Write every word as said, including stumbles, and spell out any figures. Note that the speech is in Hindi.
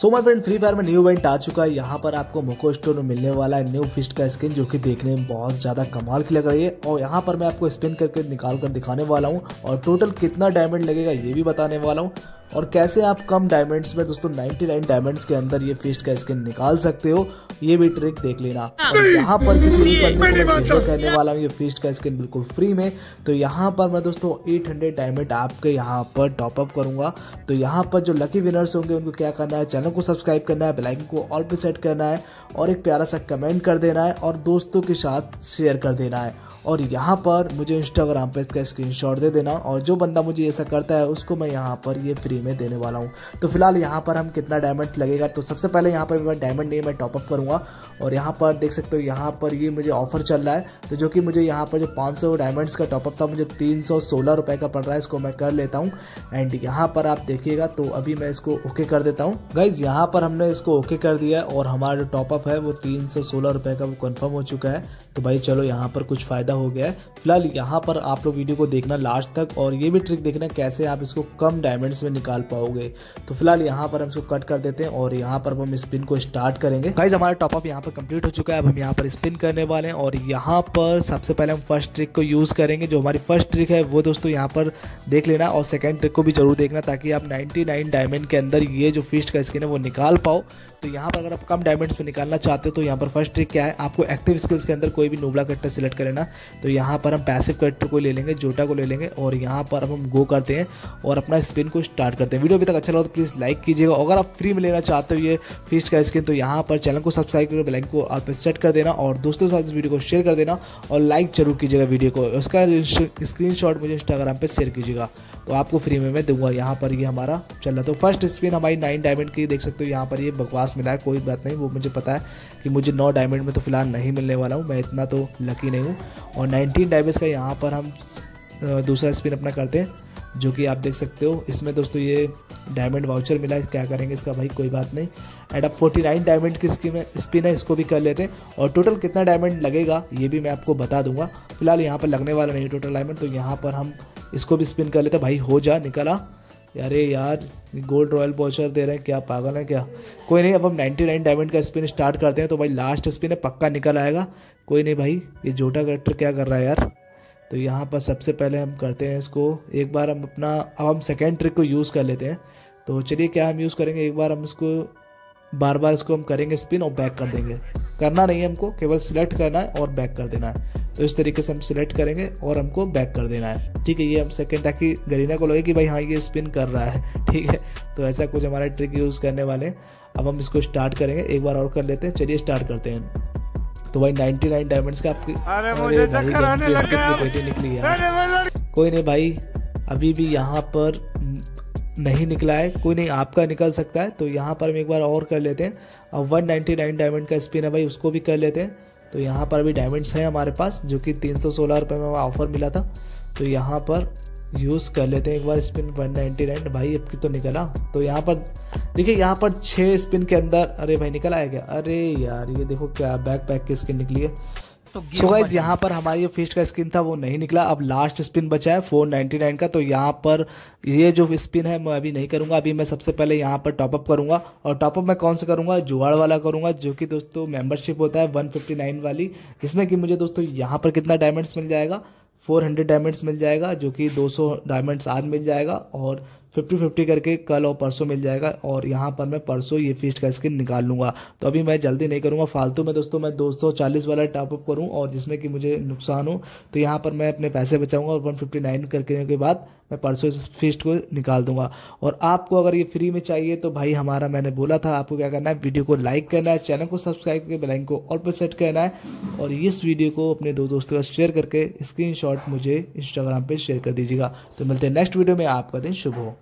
So my friend, free fire में न्यू इवेंट आ चुका है। यहाँ पर आपको मोको स्टोर में मिलने वाला है न्यू फिस्ट का स्किन, जो कि देखने में बहुत ज़्यादा कमाल की लग रही है। और यहाँ पर मैं आपको स्पिन करके निकाल कर दिखाने वाला हूँ और टोटल कितना डायमंड लगेगा ये भी बताने वाला हूँ, और कैसे आप कम डायमंड्स में दोस्तों निन्यानवे डायमंड्स के अंदर ये फिस्ट का स्किन निकाल सकते हो, ये भी ट्रिक देख लेना। और यहाँ पर किसी भी बंदे को मैं करने वाला हूँ ये फिस्ट का स्किन बिल्कुल फ्री में। तो यहाँ पर मैं दोस्तों आठ सौ डायमंड आपके यहाँ पर टॉपअप करूँगा। तो यहाँ पर जो लकी विनर्स होंगे उनको क्या करना है, चैनल को सब्सक्राइब करना है, बेल आइकन को ऑल पे सेट करना है और एक प्यारा सा कमेंट कर देना है और दोस्तों के साथ शेयर कर देना है। और यहाँ पर मुझे इंस्टाग्राम पे इसका स्क्रीनशॉट दे देना, और जो बंदा मुझे ऐसा करता है उसको मैं यहाँ पर ये फ्री में देने वाला हूँ। तो फिलहाल यहाँ पर हम कितना डायमंड लगेगा, तो सबसे पहले यहाँ पर मैं डायमंड नहीं मैं टॉपअप करूँगा। और यहाँ पर देख सकते हो यहाँ पर ये मुझे ऑफर चल रहा है, तो जो कि मुझे यहाँ पर जो पाँच सौ डायमंड्स का टॉपअप था मुझे तीन सौ सोलह रुपये का पड़ रहा है, इसको मैं कर लेता हूँ। एंड यहाँ पर आप देखिएगा, तो अभी मैं इसको ओके कर देता हूँ। गाइज यहाँ पर हमने इसको ओके कर दिया और हमारा जो टॉपअप है वो तीन सौ सोलह रुपये का वो कन्फर्म हो चुका है। तो भाई चलो यहाँ पर कुछ फ़ायदा हो गया है। फिलहाल यहाँ पर आप लोग वीडियो को देखना लास्ट तक और ये भी ट्रिक देखना कैसे आप इसको कम डायमंड्स में निकाल पाओगे। तो फिलहाल यहाँ पर हम इसको कट कर देते हैं और यहाँ पर हम स्पिन को स्टार्ट करेंगे। गाइस हमारा टॉपअप यहाँ पर कंप्लीट हो चुका है, अब हम यहाँ पर स्पिन करने वाले हैं। और यहाँ पर सबसे पहले हम फर्स्ट ट्रिक को यूज़ करेंगे, जो हमारी फर्स्ट ट्रिक है वो दोस्तों यहाँ पर देख लेना और सेकेंड ट्रिक को भी जरूर देखना, ताकि आप नाइन्टी नाइन डायमंड के अंदर ये जो फिस्ट का स्किन है वो निकाल पाओ। तो यहाँ पर अगर आप कम डायमंड्स में निकालना चाहते हो तो यहाँ पर फर्स्ट ट्रिक क्या है, आपको एक्टिव स्किल्स के अंदर कोई भी नोबला कट्टर सेलेक्ट कर लेना। तो यहाँ पर हम पैसिव कट्टर को ले लेंगे, जोटा को ले लेंगे और यहाँ पर हम गो करते हैं और अपना स्पिन को स्टार्ट करते हैं। वीडियो अभी तक अच्छा लगा तो प्लीज़ लाइक कीजिएगा। अगर आप फ्री में लेना चाहते हो ये फिस्ट का स्किन तो यहाँ पर चैनल को सब्सक्राइब करके बेल आइकन को आप सेट कर देना और दोस्तों के साथ इस वीडियो को शेयर कर देना और लाइक जरूर कीजिएगा वीडियो को। उसका स्क्रीनशॉट मुझे इंस्टाग्राम पर शेयर कीजिएगा, तो आपको फ्री में मैं दूंगा। यहाँ पर ये हमारा चल रहा, तो फर्स्ट स्पिन हमारी नाइन डायमंड की देख सकते हो। यहाँ पर ये बकवास मिला है, कोई बात नहीं, वो मुझे पता है कि मुझे नौ डायमंड में तो फिलहाल नहीं मिलने वाला हूँ, मैं इतना तो लकी नहीं हूँ। और नाइनटीन डायमंड्स का यहाँ पर हम दूसरा स्पिन अपना करते हैं, जो कि आप देख सकते हो। इसमें दोस्तों ये डायमंड वाउचर मिला है, क्या करेंगे इसका भाई, कोई बात नहीं। एंड अब उनचास डायमंड की स्किन है स्पिन है, इसको भी कर लेते हैं। और टोटल कितना डायमंड लगेगा ये भी मैं आपको बता दूंगा। फिलहाल यहाँ पर लगने वाला नहीं टोटल डायमंड, तो यहाँ पर हम इसको भी स्पिन कर लेते हैं। भाई हो जा, निकला। अरे यार गोल्ड रॉयल वाउचर दे रहे हैं, क्या पागल है क्या। कोई नहीं, अब हम निन्यानवे डायमंड का स्पिन स्टार्ट करते हैं। तो भाई लास्ट स्पिन है, पक्का निकल आएगा। कोई नहीं भाई, ये जोटा करेक्टर क्या कर रहा है यार। तो यहाँ पर सबसे पहले हम करते हैं इसको एक बार हम अपना, अब हम सेकेंड ट्रिक को यूज़ कर लेते हैं। तो चलिए क्या हम यूज़ करेंगे, एक बार हम इसको बार बार इसको हम करेंगे स्पिन और बैक कर देंगे। करना नहीं है हमको, केवल सिलेक्ट करना है और बैक कर देना है। तो इस तरीके से हम सिलेक्ट करेंगे और हमको बैक कर देना है, ठीक है। ये हम सेकेंड, ताकि गरीना को लगे कि भाई हाँ ये स्पिन कर रहा है, ठीक है। तो ऐसा कुछ हमारा ट्रिक यूज़ करने वाले। अब हम इसको स्टार्ट करेंगे, एक बार और कर लेते हैं। चलिए स्टार्ट करते हैं। तो भाई निन्यानवे डायमंड्स का आपकी, अरे मुझे चक्कर आने लगा, बेटी निकली यार। कोई नहीं भाई, अभी भी यहाँ पर नहीं निकला है, कोई नहीं आपका निकल सकता है। तो यहाँ पर हम एक बार और कर लेते हैं। अब एक सौ निन्यानवे डायमंड का स्पिन है भाई, उसको भी कर लेते हैं। तो यहाँ पर अभी डायमंड्स हैं हमारे पास, जो कि तीन सौ सोलह रुपये में ऑफर मिला था। तो यहाँ पर यूज़ कर लेते हैं एक बार स्पिन एक सौ निन्यानवे। भाई अब की तो निकला। तो यहाँ पर देखिए, यहाँ पर छः स्पिन के अंदर, अरे भाई निकल आया क्या। अरे यार ये देखो क्या बैक पैक की स्किन निकली है। सो गाइज यहाँ पर हमारी जो फिस्ट का स्किन था वो नहीं निकला। अब लास्ट स्पिन बचा है चार सौ निन्यानवे का। तो यहाँ पर ये जो स्पिन है मैं अभी नहीं करूँगा। अभी मैं सबसे पहले यहाँ पर टॉपअप करूँगा, और टॉपअप मैं कौन सा करूँगा, जुगाड़ वाला करूँगा, जो कि दोस्तों मेम्बरशिप होता है एक सौ उनसठ वाली, जिसमें कि मुझे दोस्तों यहाँ पर कितना डायमंड्स मिल जाएगा, चार सौ डायमंड्स मिल जाएगा, जो कि दो सौ डायमंड्स आज मिल जाएगा और पचास पचास करके कल और परसों मिल जाएगा। और यहाँ पर मैं परसों ये फिस्ट का स्किन निकाल लूँगा। तो अभी मैं जल्दी नहीं करूँगा फालतू में दोस्तों, मैं दो सौ चालीस वाला टॉपअप करूँ और जिसमें कि मुझे नुकसान हो। तो यहाँ पर मैं अपने पैसे बचाऊँगा और एक सौ उनसठ करके के बाद मैं परसों इस फिस्ट को निकाल दूँगा। और आपको अगर ये फ्री में चाहिए तो भाई हमारा, मैंने बोला था आपको क्या करना है, वीडियो को लाइक करना है, चैनल को सब्सक्राइब करके बेल आइकन को ऑल पर सेट करना है और इस वीडियो को अपने दो दोस्तों का शेयर करके स्क्रीनशॉट मुझे इंस्टाग्राम पर शेयर कर दीजिएगा। तो मिलते हैं नेक्स्ट वीडियो में, आपका दिन शुभ हो।